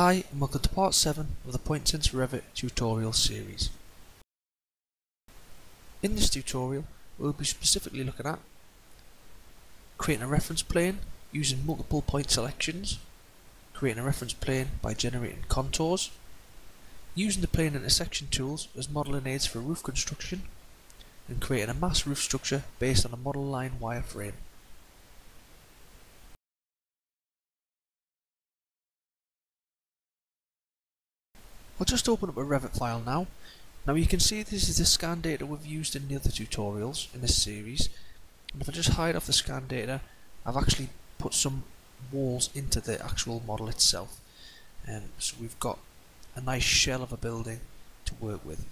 Hi and welcome to part 7 of the PointSense Revit tutorial series. In this tutorial we'll be specifically looking at creating a reference plane using multiple point selections, creating a reference plane by generating contours, using the plane intersection tools as modelling aids for roof construction, and creating a mass roof structure based on a model line wireframe. I'll just open up a Revit file now. Now you can see this is the scan data we've used in the other tutorials in this series, and if I just hide off the scan data, I've actually put some walls into the actual model itself, and so we've got a nice shell of a building to work with.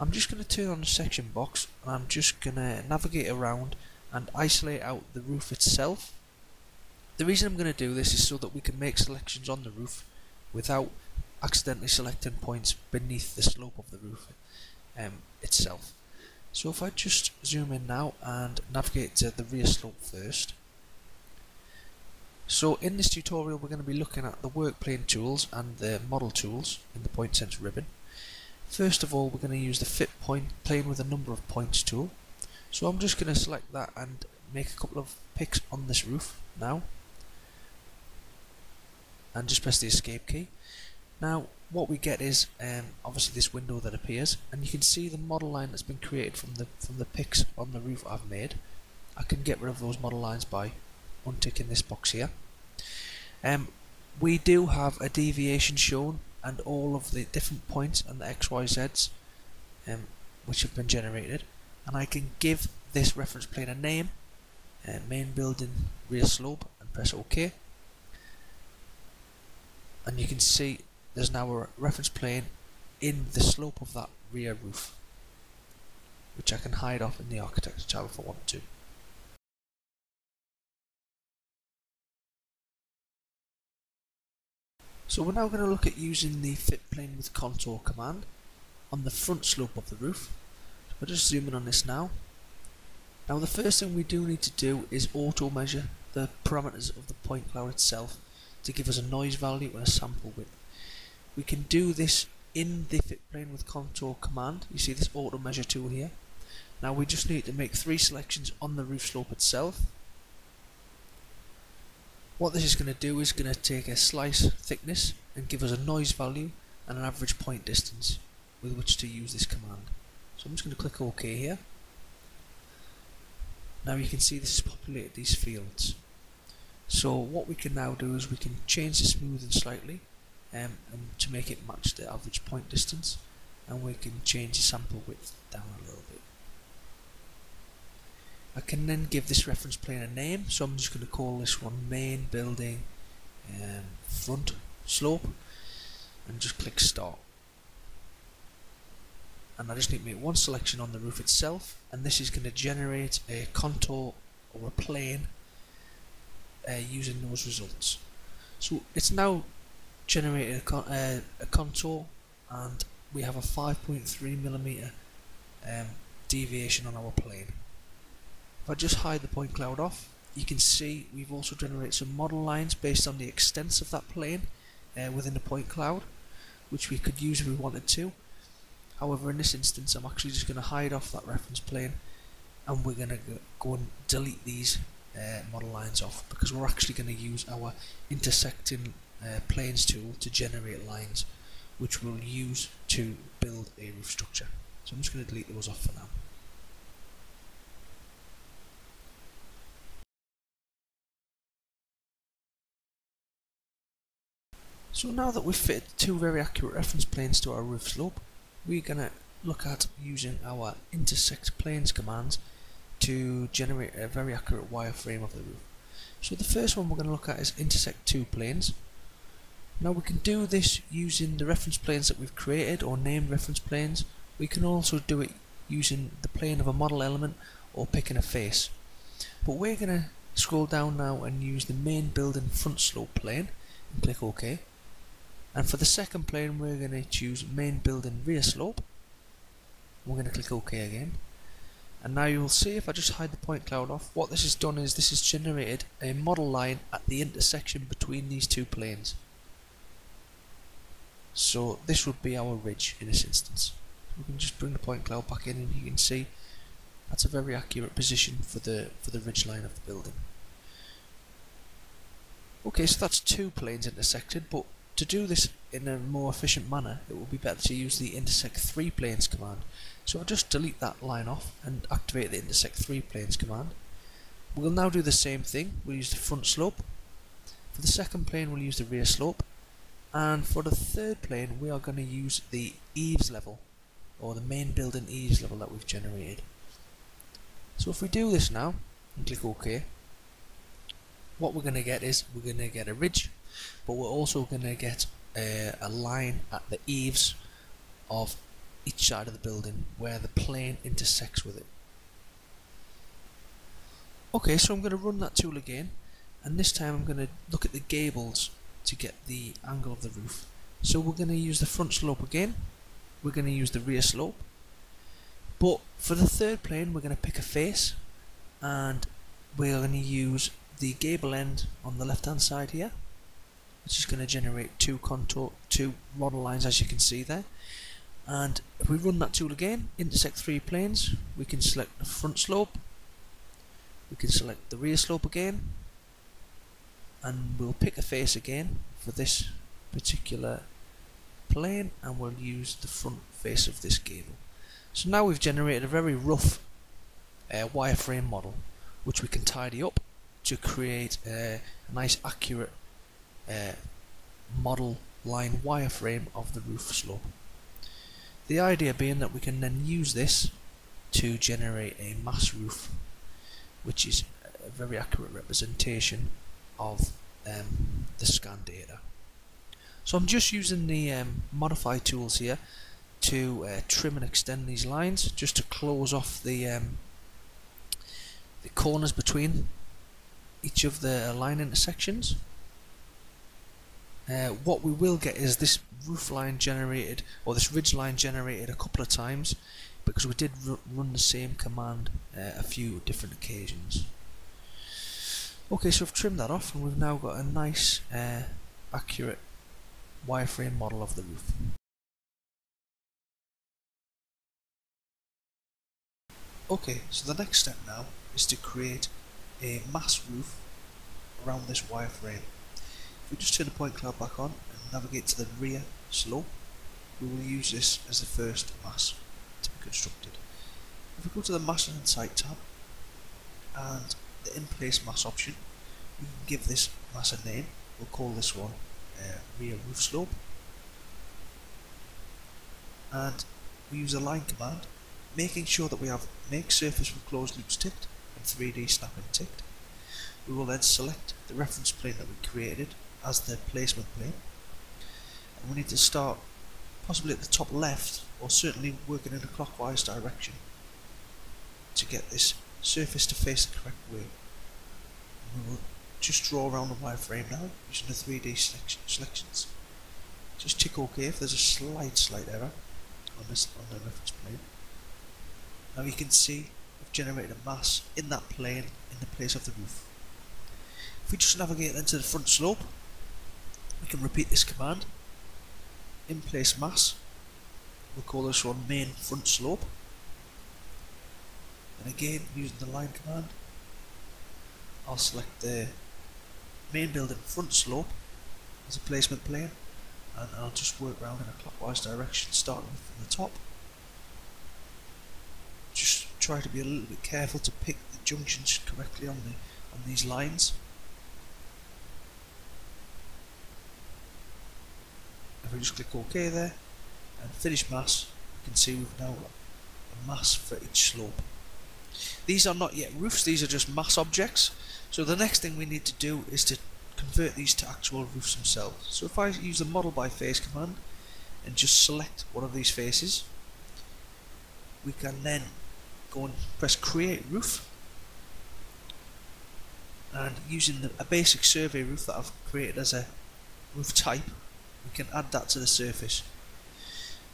I'm just going to turn on the section box and I'm just going to navigate around and isolate out the roof itself. The reason I'm going to do this is so that we can make selections on the roof without accidentally selecting points beneath the slope of the roof itself. So if I just zoom in now and navigate to the rear slope first. So in this tutorial we're going to be looking at the work plane tools and the model tools in the PointSense ribbon. First of all we're going to use the fit plane with a number of points tool. So I'm just going to select that and make a couple of picks on this roof now. And just press the escape key. Now what we get is obviously this window that appears, and you can see the model line that's been created from the picks on the roof I've made. I can get rid of those model lines by unticking this box here. We do have a deviation shown and all of the different points and the XYZs which have been generated, and I can give this reference plane a name, main building rear slope, and press OK. And you can see there's now a reference plane in the slope of that rear roof, which I can hide off in the architecture tab if I want to. So we're now going to look at using the fit plane with contour command on the front slope of the roof. So we're just zooming on this now. Now the first thing we do need to do is auto measure the parameters of the point cloud itself to give us a noise value and a sample width. We can do this in the fit plane with contour command. You see this auto measure tool here. Now we just need to make 3 selections on the roof slope itself. What this is going to do is going to take a slice thickness and give us a noise value and an average point distance with which to use this command. So I'm just going to click OK here. Now you can see this has populated these fields. So what we can now do is we can change the smoothing slightly and to make it match the average point distance, and we can change the sample width down a little bit. I can then give this reference plane a name, so I'm just going to call this one main building front slope and just click start. And I just need to make 1 selection on the roof itself, and this is going to generate a contour or a plane using those results. So it's now generated a contour, and we have a 5.3mm deviation on our plane. If I just hide the point cloud off, you can see we've also generated some model lines based on the extents of that plane within the point cloud, which we could use if we wanted to. However, in this instance I'm actually just going to hide off that reference plane, and we're going to go and delete these model lines off, because we're actually going to use our intersecting planes tool to generate lines which we'll use to build a roof structure. So I'm just going to delete those off for now. So now that we've fitted 2 very accurate reference planes to our roof slope, we're going to look at using our intersect planes commands to generate a very accurate wireframe of the roof. So the first one we're going to look at is intersect 2 planes. Now we can do this using the reference planes that we've created or named reference planes. We can also do it using the plane of a model element or picking a face. But we're going to scroll down now and use the main building front slope plane and click OK. And for the second plane we're going to choose main building rear slope. We're going to click OK again. And now you'll see, if I just hide the point cloud off, what this has done is this has generated a model line at the intersection between these 2 planes. So this would be our ridge in this instance. We can just bring the point cloud back in, and you can see that's a very accurate position for the ridge line of the building. Okay, so that's two planes intersected, but to do this in a more efficient manner, it would be better to use the intersect three planes command. So I'll just delete that line off and activate the intersect three planes command. We'll now do the same thing. We'll use the front slope. For the second plane, we'll use the rear slope. And for the third plane, we are going to use the eaves level, or the main building eaves level that we've generated. So if we do this now and click OK, what we're going to get is we're going to get a ridge, but we're also going to get a line at the eaves of each side of the building where the plane intersects with it. Okay, so I'm going to run that tool again, and this time I'm going to look at the gables to get the angle of the roof. So we're going to use the front slope again, we're going to use the rear slope, but for the third plane we're going to pick a face, and we're going to use the gable end on the left hand side here, which is going to generate two model lines, as you can see there. And if we run that tool again, intersect three planes, we can select the front slope, we can select the rear slope again, and we'll pick a face again for this particular plane, and we'll use the front face of this gable. So now we've generated a very rough wireframe model, which we can tidy up to create a nice accurate model line wireframe of the roof slope. The idea being that we can then use this to generate a mass roof, which is a very accurate representation of the scan data. So I'm just using the modify tools here to trim and extend these lines, just to close off the corners between each of the line intersections. What we will get is this roof line generated, or this ridge line generated a couple of times, because we did run the same command a few different occasions. Okay, so I've trimmed that off, and we've now got a nice accurate wireframe model of the roof. Okay, so the next step now is to create a mass roof around this wireframe. If we just turn the point cloud back on and navigate to the rear slope, we will use this as the first mass to be constructed. If we go to the mass and site tab and the in place mass option, we can give this mass a name. We'll call this one rear roof slope, and we use a line command, making sure that we have make surface with closed loops ticked and 3D snapping ticked. We will then select the reference plane that we created as the placement plane, and we need to start possibly at the top left, or certainly working in a clockwise direction to get this surface to face the correct way. And we will just draw around the wireframe now using the 3D selections. Just tick OK if there's a slight error on the reference plane. Now you can see we've generated a mass in that plane in the place of the roof. If we just navigate then to the front slope, we can repeat this command. In place mass, we'll call this one main front slope, and again using the line command, I'll select the main building front slope as a placement plane, and I'll just work around in a clockwise direction, starting from the top. Just try to be a little bit careful to pick the junctions correctly on these lines. If we just click OK there and finish mass, you can see we've now got a mass for each slope. These are not yet roofs, these are just mass objects. So the next thing we need to do is to convert these to actual roofs themselves. So if I use the model by face command and just select one of these faces, we can then go and press create roof, and using a basic survey roof that I've created as a roof type, we can add that to the surface.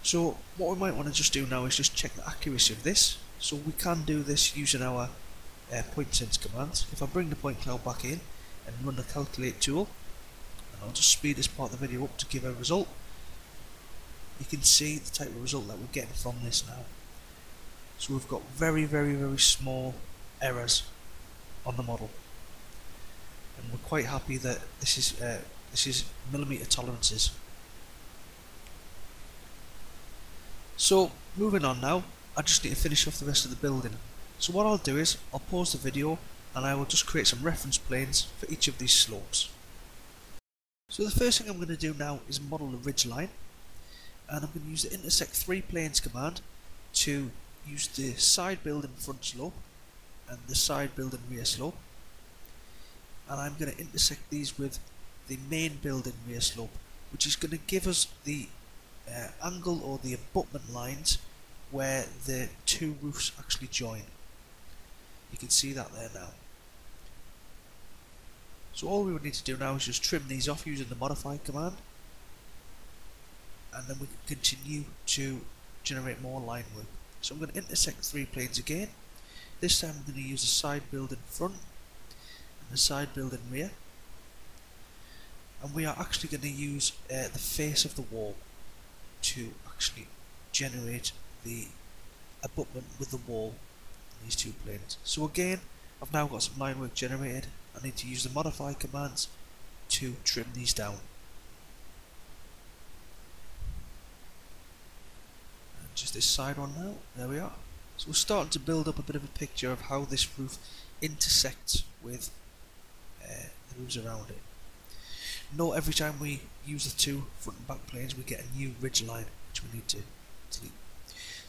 So what we might want to just do now is just check the accuracy of this. So we can do this using our PointSense commands. If I bring the point cloud back in and run the calculate tool, and I'll just speed this part of the video up to give a result, you can see the type of result that we're getting from this now. So we've got very, very, very small errors on the model, and we're quite happy that this is millimeter tolerances. So moving on now, I just need to finish off the rest of the building. So what I'll do is I'll pause the video and I will just create some reference planes for each of these slopes. So the first thing I'm going to do now is model the ridge line, and I'm going to use the intersect 3 planes command to use the side building front slope and the side building rear slope, and I'm going to intersect these with the main building rear slope, which is going to give us the angle or the abutment lines where the two roofs actually join. You can see that there now. So all we would need to do now is just trim these off using the modify command, and then we can continue to generate more line work. So I'm going to intersect 3 planes again. This time I'm going to use the side building front and the side building rear, and we are actually going to use the face of the wall to actually generate the abutment with the wall in these two planes. So again, I've now got some line work generated. I need to use the modify commands to trim these down. And just this side one now, there we are. So we're starting to build up a bit of a picture of how this roof intersects with the roofs around it. Note every time we use the two front and back planes we get a new ridge line, which we need to delete.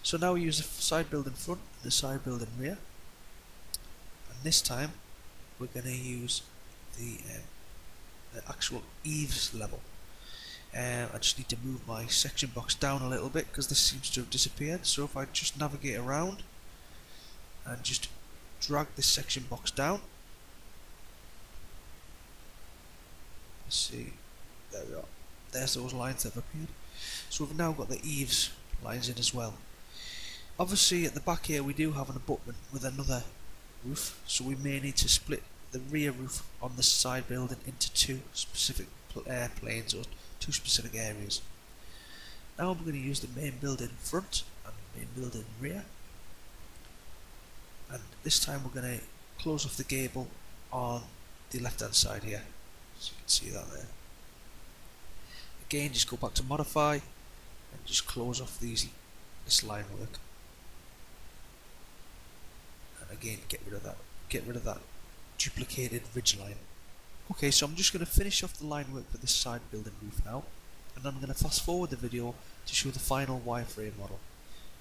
So now we use the side building front and the side building rear, and this time we're going to use the actual eaves level. I just need to move my section box down a little bit because this seems to have disappeared. So if I just navigate around and just drag this section box down, let's see, there we are, there's those lines that have appeared. So we've now got the eaves lines in as well. Obviously at the back here we do have an abutment with another roof, so we may need to split the rear roof on the side building into two specific planes or two specific areas. Now I'm going to use the main building front and the main building rear, and this time we're going to close off the gable on the left hand side here, so you can see that there. Again, just go back to modify and just close off this line work. Again, get rid of that duplicated ridge line. Okay, so I'm just going to finish off the line work for this side building roof now, and I'm going to fast forward the video to show the final wireframe model.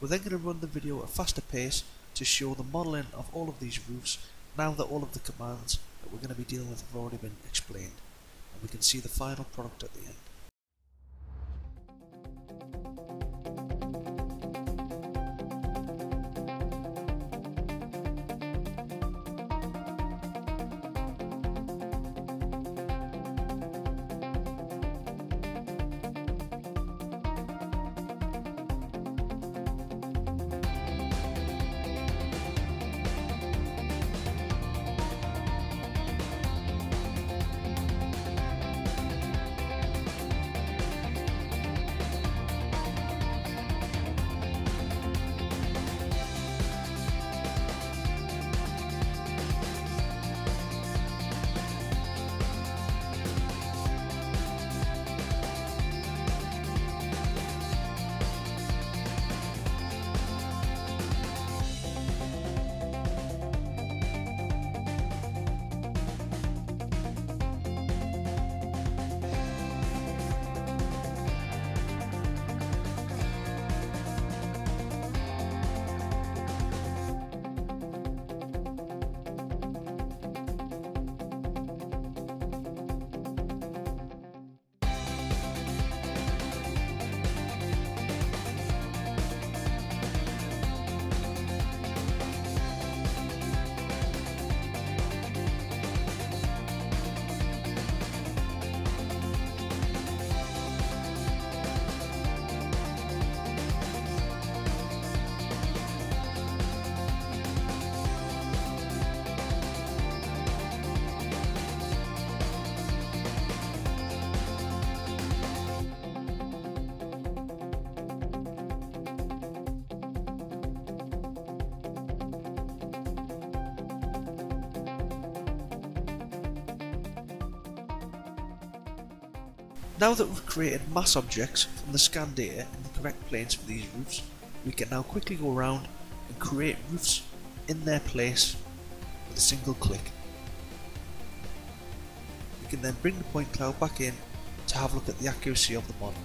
We're then going to run the video at a faster pace to show the modeling of all of these roofs now that all of the commands that we're going to be dealing with have already been explained, and we can see the final product at the end. Now that we've created mass objects from the scan data in the correct planes for these roofs, we can now quickly go around and create roofs in their place with a single click. We can then bring the point cloud back in to have a look at the accuracy of the model.